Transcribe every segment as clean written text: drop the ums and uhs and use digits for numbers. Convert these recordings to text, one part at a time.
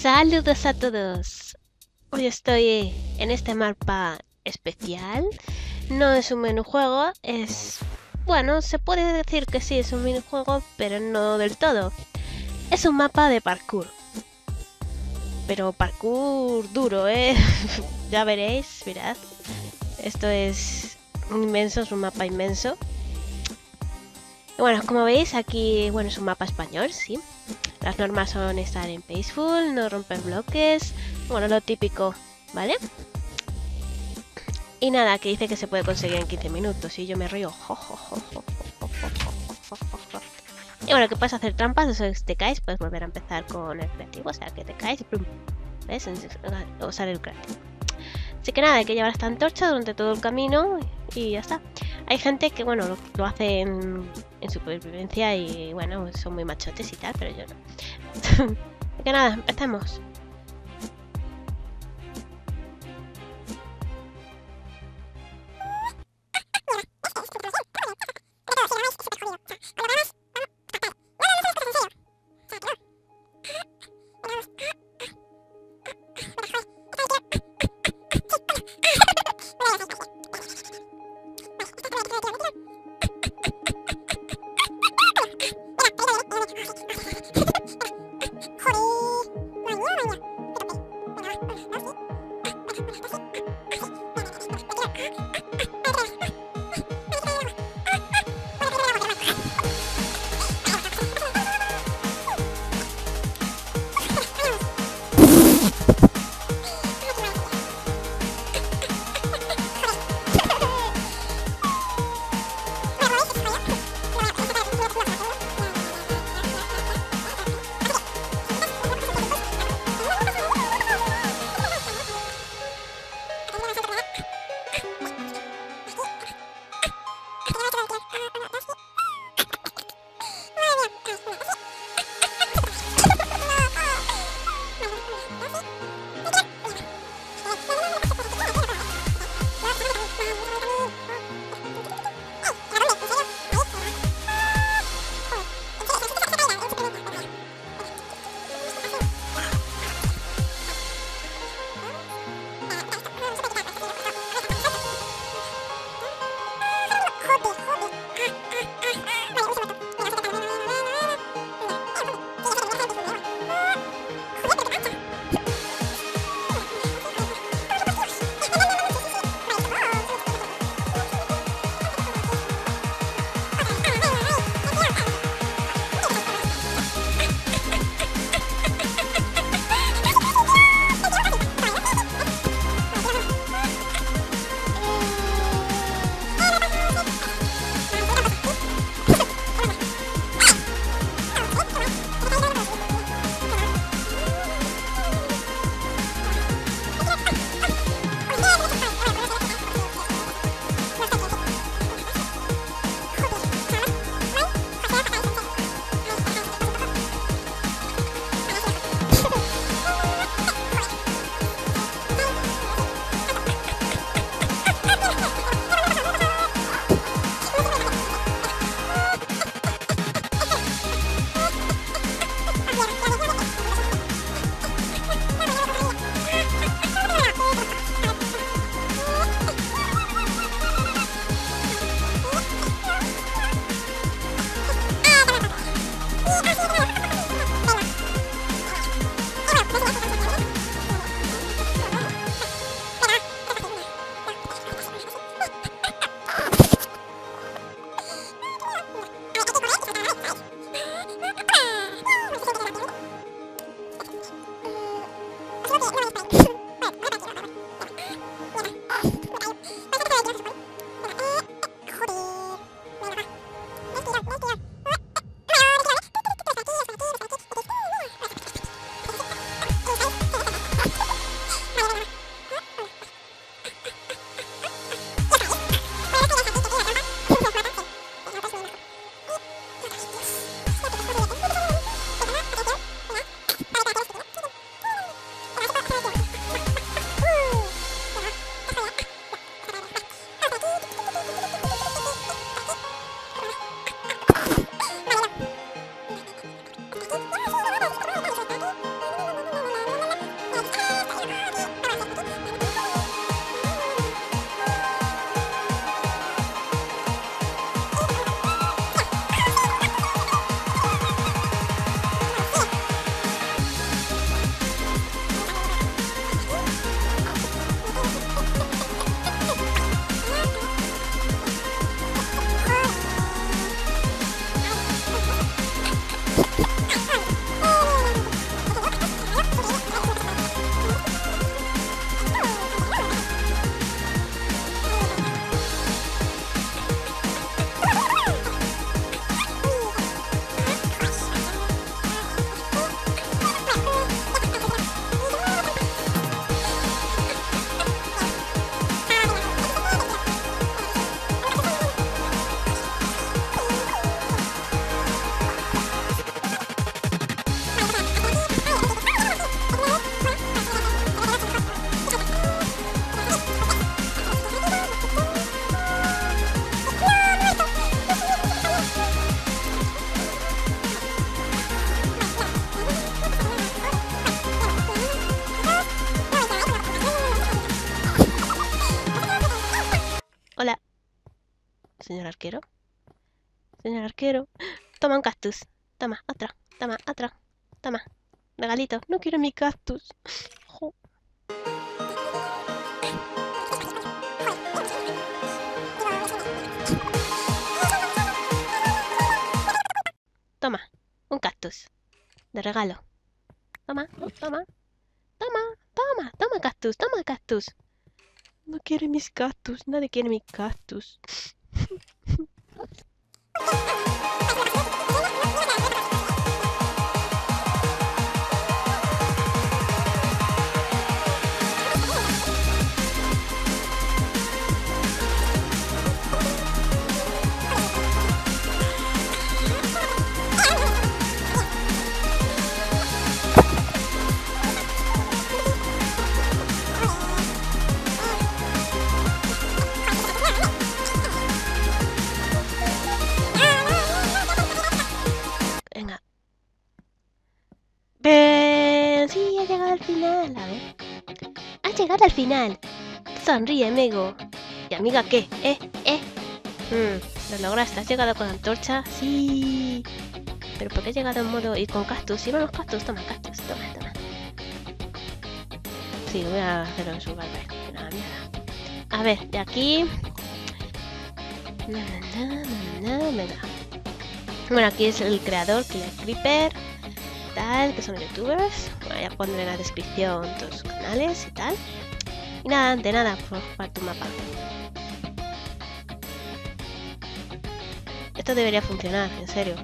Saludos a todos. Hoy estoy en este mapa especial. No es un minijuego, es... bueno, se puede decir que sí es un minijuego, pero no del todo. Es un mapa de parkour. Pero parkour duro, ¿eh? Ya veréis, mirad. Esto es inmenso, es un mapa inmenso. Bueno, como veis aquí, bueno, es un mapa español, sí. Las normas son estar en peaceful, no romper bloques, bueno, lo típico, ¿vale? Y nada, que dice que se puede conseguir en 15 minutos y yo me río. Y bueno, que puedes hacer trampas, o sea, si te caes, puedes volver a empezar con el creativo, o sea, que te caes y plum, ¿ves? O sale el creativo. Así que nada, hay que llevar esta antorcha durante todo el camino y ya está. Hay gente que, bueno, lo hace en supervivencia y, bueno, son muy machotes y tal, pero yo no. Así que nada, empecemos. Señor arquero. Señor arquero. Toma un cactus. Toma, otra. Toma, otra. Toma. Regalito. No quiero mi cactus. Jo. Toma. Un cactus. De regalo. Toma, toma. Toma, toma. Toma cactus. Toma cactus. No quiere mis cactus. Nadie quiere mis cactus. Sí, ha llegado al final, a ver. Ha llegado al final. Sonríe, amigo. ¿Y amiga qué? Lo lograste, has llegado con antorcha. Sí. Pero ¿por qué he llegado en modo y con cactus? ¿Y van los cactus? Toma, cactus, toma, toma. Sí, voy a hacerlo en su barber. Una mierda. A ver, de aquí. Venga. Bueno, aquí es el creador, que es Creeper. Tal, que son youtubers. Bueno, ya pondré en la descripción todos sus canales y tal. Y nada, de nada, por jugar tu mapa. Esto debería funcionar, en serio.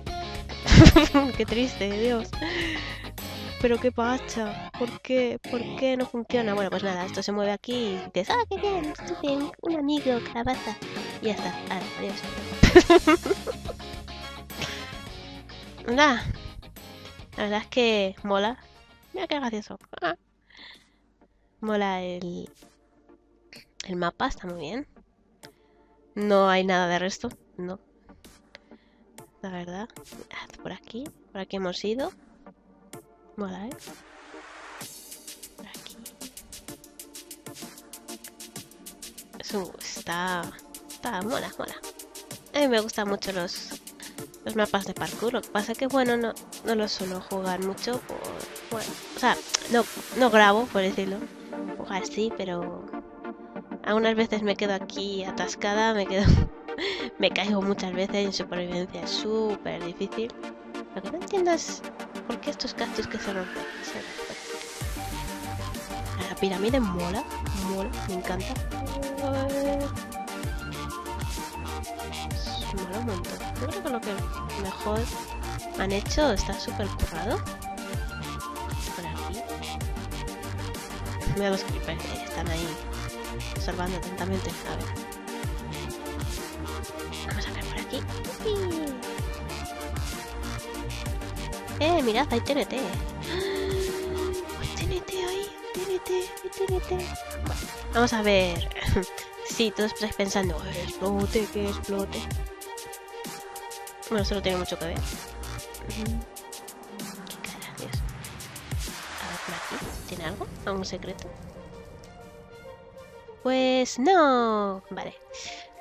Qué triste, Dios. Pero qué pacha. ¿Por qué no funciona? Bueno, pues nada, esto se mueve aquí y dices, ¡ah, qué bien! Estoy bien, un amigo, calabaza. Y ya está, adiós. Nada. La verdad es que mola. Mira qué gracioso. Mola el mapa, está muy bien. No hay nada de resto, no. La verdad. Por aquí hemos ido. Mola, ¿eh? Por aquí. Eso está mola. A mí me gustan mucho los mapas de parkour, lo que pasa es que, bueno, no los suelo jugar mucho, por, bueno, o sea, no grabo, por decirlo, jugar sí, pero algunas veces me quedo aquí atascada, me caigo muchas veces en supervivencia, es súper difícil. Lo que no entiendo es por qué estos cactus que se rompen. La pirámide mola, me encanta. Mola un montón. Yo creo que lo que mejor han hecho está súper currado. Por aquí. Mira los creepers que están ahí observando atentamente. A ver. Vamos a ver por aquí. ¡Uy! Mirad, hay TNT. ¡Hay TNT! Bueno, vamos a ver. Sí, todos estáis pensando, explote, que explote. Bueno, eso no tiene mucho que ver. Qué cara, Dios. A ver, por aquí, ¿tiene algo? ¿Algún secreto? Pues no. Vale.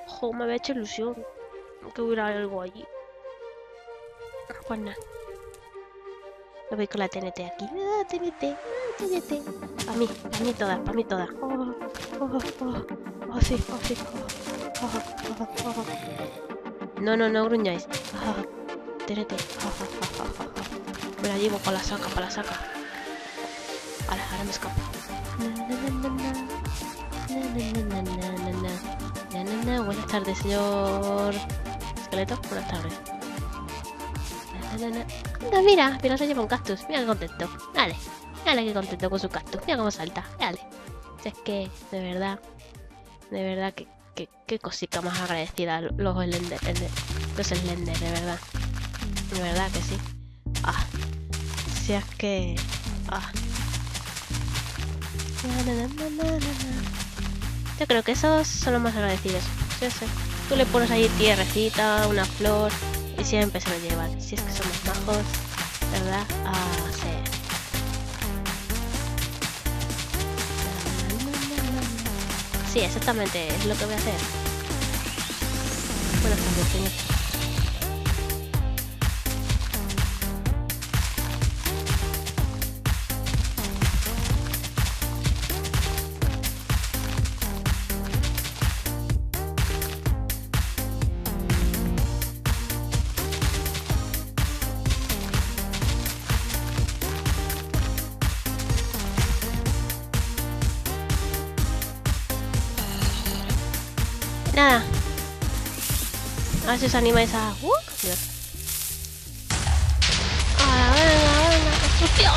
Jo, me había hecho ilusión que hubiera algo allí. Pues nada. Me voy con la TNT aquí. ¡Ah, TNT! Para mí todas, Oh, sí. No gruñáis. Tenete. Me la llevo para la saca, Vale, ahora me escapo. Buenas tardes, señor esqueleto. Buenas tardes. Mira, se lleva un cactus. Mira que contento. Dale que contento con su cactus. Mira cómo salta. Dale. Es que, de verdad, qué cosita más agradecida los Slender, de verdad que sí. Si es que, yo creo que esos son los más agradecidos. Sí. Tú le pones ahí tierrecita, una flor y siempre se lo llevan. Si es que somos majos, ¿verdad? Sí. Sí, exactamente, es lo que voy a hacer. Bueno, Señor. Nada. A ver si os animáis a... Dios. Ahora, venga, construcción.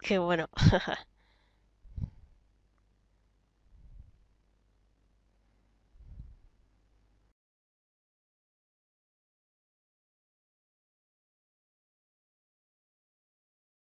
Qué bueno.